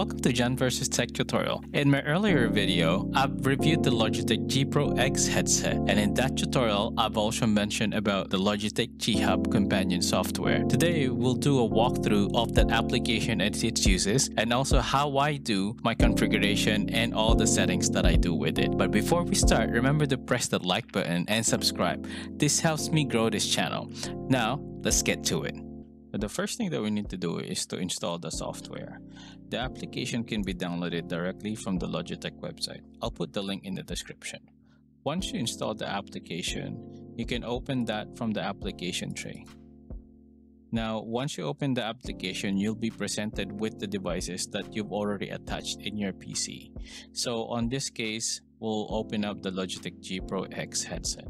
Welcome to JohnVSTech tutorial. In my earlier video, I've reviewed the Logitech G Pro X headset, and in that tutorial, I've also mentioned about the Logitech G Hub companion software. Today, we'll do a walkthrough of that application and its uses, and also how I do my configuration and all the settings that I do with it. But before we start, remember to press the like button and subscribe. This helps me grow this channel. Now, let's get to it. But the first thing that we need to do is to install the software. The application can be downloaded directly from the Logitech website. I'll put the link in the description. Once you install the application, you can open that from the application tray. Now, once you open the application, you'll be presented with the devices that you've already attached in your PC. So on this case, we'll open up the Logitech G Pro X headset.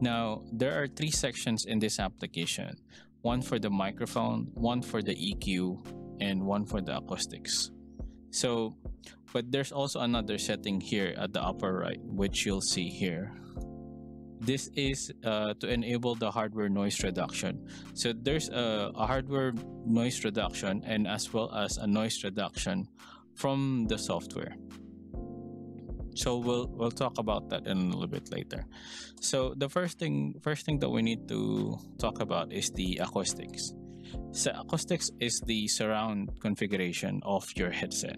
Now, there are three sections in this application. One for the microphone, one for the EQ, and one for the acoustics. So, but there's also another setting here at the upper right, which you'll see here. This is to enable the hardware noise reduction. So there's a hardware noise reduction and as well as a noise reduction from the software. So we'll talk about that in a little bit later. So the first thing that we need to talk about is the acoustics. So acoustics is the surround configuration of your headset.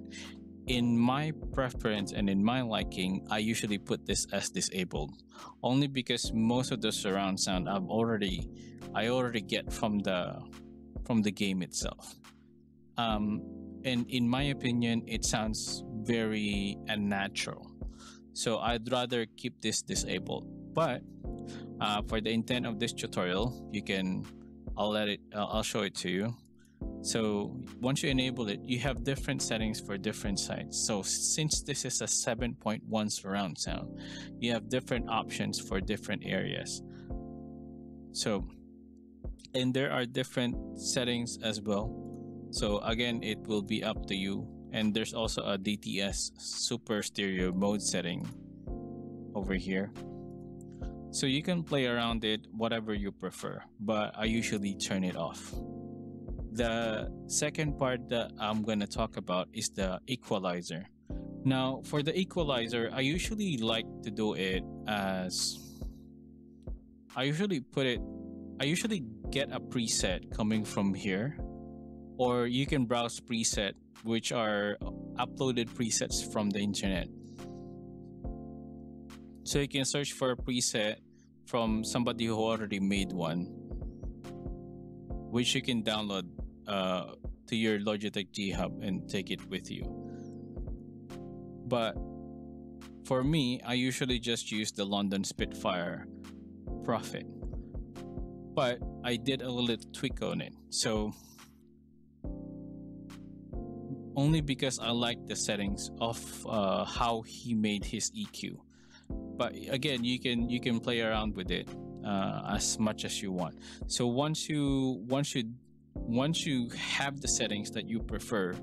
In my preference and in my liking, I usually put this as disabled, only because most of the surround sound I already get from the game itself. And in my opinion, it sounds very unnatural. So I'd rather keep this disabled, but for the intent of this tutorial, I'll show it to you. So once you enable it, you have different settings for different sides. So since this is a 7.1 surround sound, you have different options for different areas. So, and there are different settings as well. So again, it will be up to you. And there's also a DTS super stereo mode setting over here. So you can play around it, whatever you prefer, but I usually turn it off. The second part that I'm gonna talk about is the equalizer. Now for the equalizer, I usually like to do it as, I usually get a preset coming from here, or you can browse preset, which are uploaded presets from the internet. So you can search for a preset from somebody who already made one, which you can download to your Logitech G Hub and take it with you. But for me, I usually just use the London Spitfire Prophet, but I did a little tweak on it. So only because I like the settings of how he made his EQ. But again, you can play around with it as much as you want. So once you have the settings that you prefer,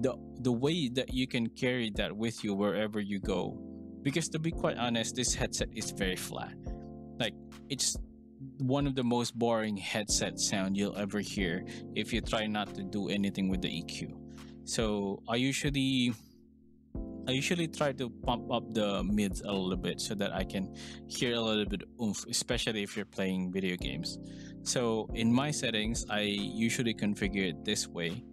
the way that you can carry that with you wherever you go, because to be quite honest, this headset is very flat. Like, it's one of the most boring headset sound you'll ever hear if you try not to do anything with the EQ. So I usually try to pump up the mids a little bit so that I can hear a little bit oomph, especially if you're playing video games. So in my settings, I usually configure it this way.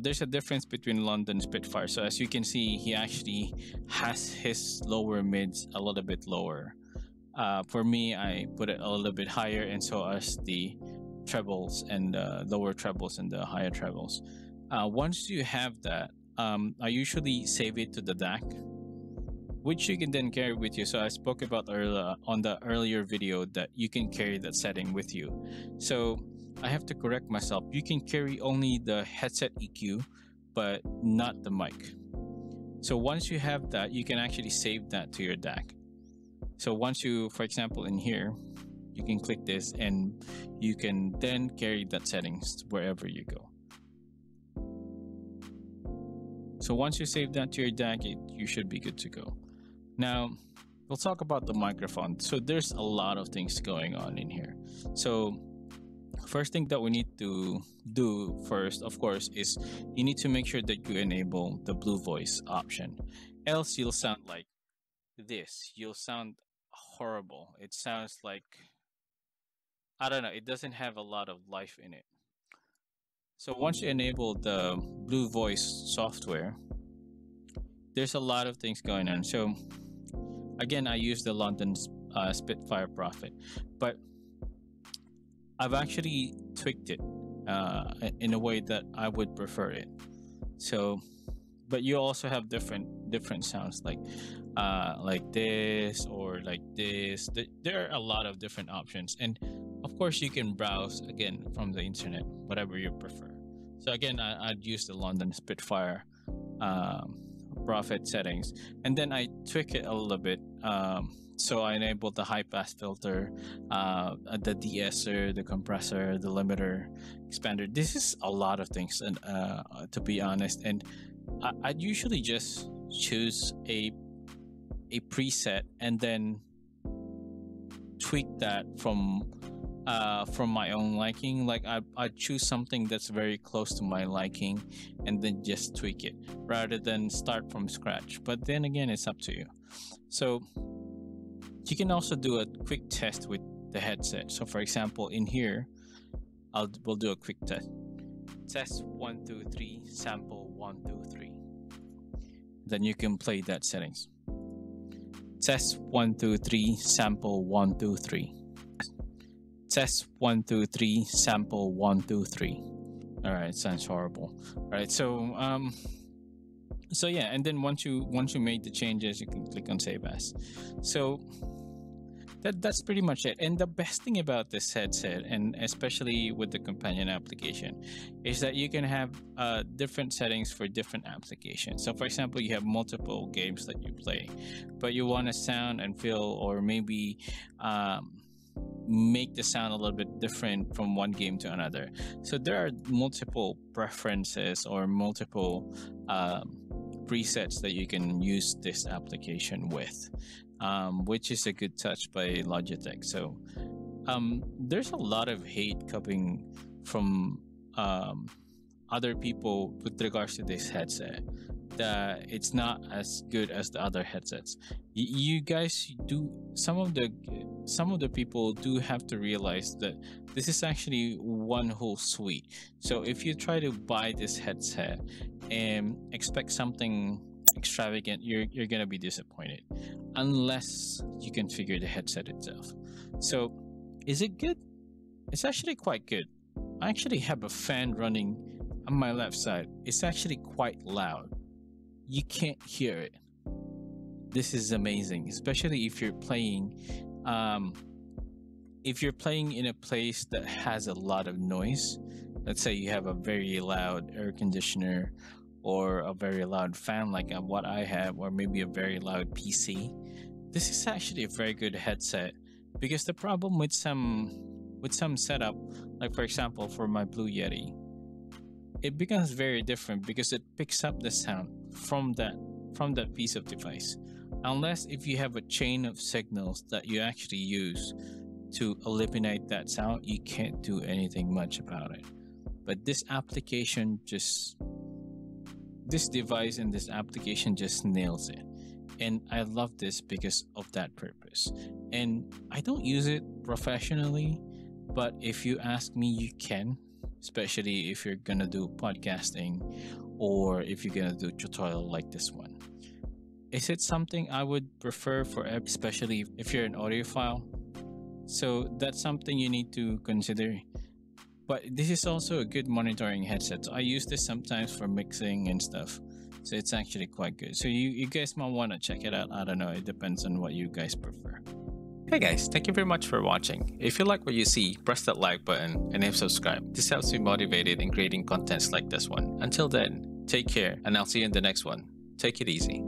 There's a difference between London Spitfire. So as you can see, he actually has his lower mids a little bit lower. For me, I put it a little bit higher, and so as the trebles and the lower trebles and the higher trebles. Once you have that, I usually save it to the DAC, which you can then carry with you. So I spoke about earlier on the earlier video that you can carry that setting with you. So I have to correct myself. You can carry only the headset EQ, but not the mic. So once you have that, you can actually save that to your DAC. So once you, for example, in here, you can click this and you can then carry that settings wherever you go. So once you save that to your DAC, you should be good to go. Now, we'll talk about the microphone. So there's a lot of things going on in here. So first thing that we need to do first, of course, is you need to make sure that you enable the Blue Voice option. Else you'll sound like this. You'll sound horrible. It sounds like, I don't know, it doesn't have a lot of life in it. So once you enable the Blue Voice software, there's a lot of things going on. So again, I use the London Spitfire Prophet, but I've actually tweaked it in a way that I would prefer it. So, but you also have different sounds like this or like this. There are a lot of different options, and of course you can browse again from the internet, whatever you prefer. So again, I'd use the London Spitfire Prophet settings, and then I tweak it a little bit. So I enabled the high pass filter, the de-esser, the compressor, the limiter, expander. This is a lot of things, and to be honest, and I'd usually just choose a preset and then tweak that from my own liking. Like I choose something that's very close to my liking and then just tweak it rather than start from scratch. But then again, it's up to you. So you can also do a quick test with the headset. So for example, in here, we'll do a quick test. Test 1, 2, 3, sample 1, 2, 3. Then you can play that settings. Test 1, 2, 3, sample 1, 2, 3. Test 1, 2, 3, sample 1, 2, 3. All right, sounds horrible. All right, so yeah, and then once you made the changes, you can click on save as. So that's pretty much it. And the best thing about this headset, and especially with the companion application, is that you can have different settings for different applications. So for example, you have multiple games that you play, but you want to sound and feel, or maybe make the sound a little bit different from one game to another. So there are multiple preferences or multiple presets that you can use this application with, which is a good touch by Logitech. So there's a lot of hate coming from other people with regards to this headset, that it's not as good as the other headsets. You guys do, some of the people do have to realize that this is actually one whole suite. So if you try to buy this headset and expect something extravagant, you're gonna be disappointed unless you can figure the headset itself. So is it good? It's actually quite good. I actually have a fan running on my left side. It's actually quite loud. You can't hear it. This is amazing, especially if you're playing in a place that has a lot of noise. Let's say you have a very loud air conditioner or a very loud fan like what I have, or maybe a very loud PC. This is actually a very good headset, because the problem with some setup, like for example for my Blue Yeti, it becomes very different because it picks up the sound from that piece of device, unless if you have a chain of signals that you actually use to eliminate that sound. You can't do anything much about it. But this device and this application just nails it, and I love this because of that purpose. And I don't use it professionally, but if you ask me, you can, especially if you're gonna do podcasting or if you're gonna do tutorial like this one. Is it something I would prefer for, especially if you're an audiophile? So that's something you need to consider. But this is also a good monitoring headset. So I use this sometimes for mixing and stuff. So it's actually quite good. So you guys might want to check it out. I don't know. It depends on what you guys prefer. Hey guys, thank you very much for watching. If you like what you see, press that like button and hit subscribe. This helps me motivated in creating contents like this one. Until then, take care, and I'll see you in the next one. Take it easy.